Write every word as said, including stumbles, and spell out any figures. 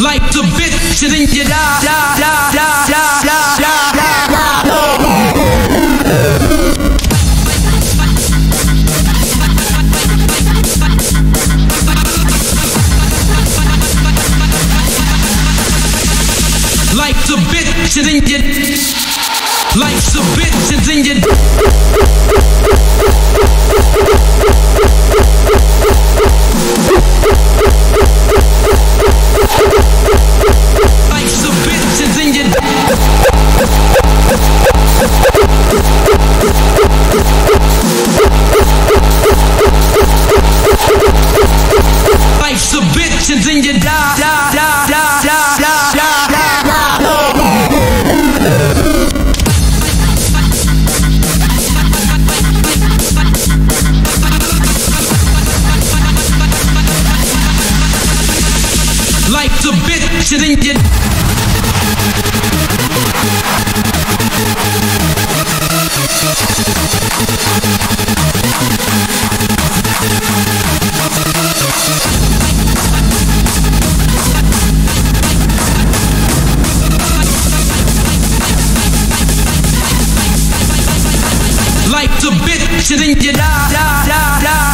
like the bitch, and then you die, die, die, die, die, die, die, die, die, die. Like the bitch, and then you, like the bitch, and then you. Life's a bitch and then you Life's a bitch and then you die, die, die, die, die, die, die, die, die, Life's a bitch and then you Like the bitch and then you die, die, die, die.